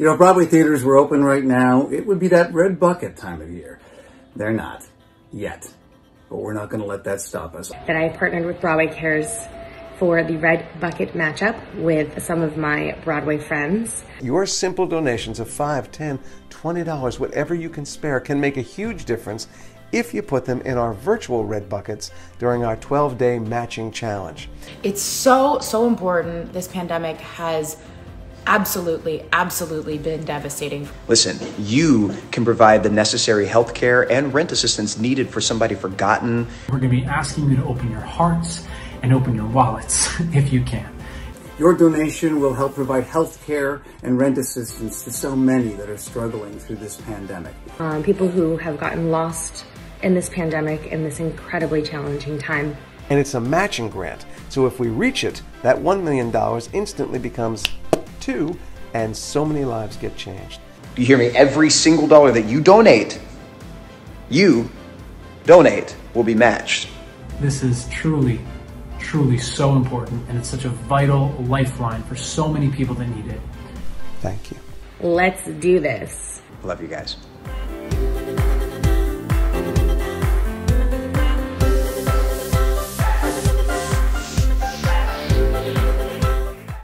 You know, if Broadway theaters were open right now, it would be that red bucket time of year. They're not. Yet. But we're not going to let that stop us. That I partnered with Broadway Cares for the Red Bucket matchup with some of my Broadway friends. Your simple donations of $5, $10, $20, whatever you can spare, can make a huge difference if you put them in our virtual Red Buckets during our 12-day matching challenge. It's so, so important. This pandemic has absolutely, absolutely been devastating. Listen, you can provide the necessary health care and rent assistance needed for somebody forgotten. We're going to be asking you to open your hearts and open your wallets if you can. Your donation will help provide health care and rent assistance to so many that are struggling through this pandemic. People who have gotten lost in this pandemic, in this incredibly challenging time. And it's a matching grant, so if we reach it, that $1 million instantly becomes $2 million, and so many lives get changed. You hear me? Every single dollar that you donate will be matched. This is truly, truly so important, and it's such a vital lifeline for so many people that need it. Thank you. Let's do this. Love you guys.